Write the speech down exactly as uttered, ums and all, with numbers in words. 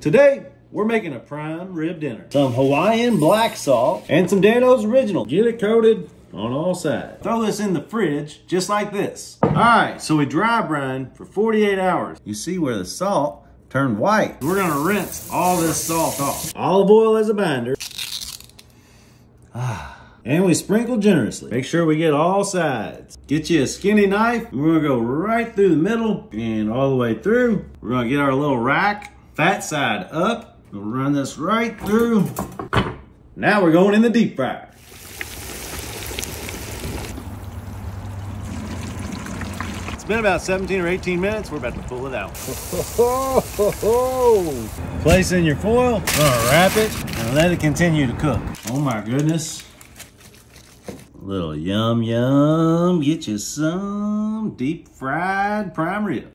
Today, we're making a prime rib dinner. Some Hawaiian black salt and some Dan-O's Original. Get it coated on all sides. Throw this in the fridge, just like this. All right, so we dry brine for forty-eight hours. You see where the salt turned white. We're gonna rinse all this salt off. Olive oil as a binder. Ah. And we sprinkle generously. Make sure we get all sides. Get you a skinny knife. We're gonna go right through the middle and all the way through. We're gonna get our little rack, fat side up. We'll run this right through. Now we're going in the deep fryer. It's been about seventeen or eighteen minutes. We're about to pull it out. Place in your foil, wrap it, and let it continue to cook. Oh my goodness. Little yum yum, get you some deep fried prime rib.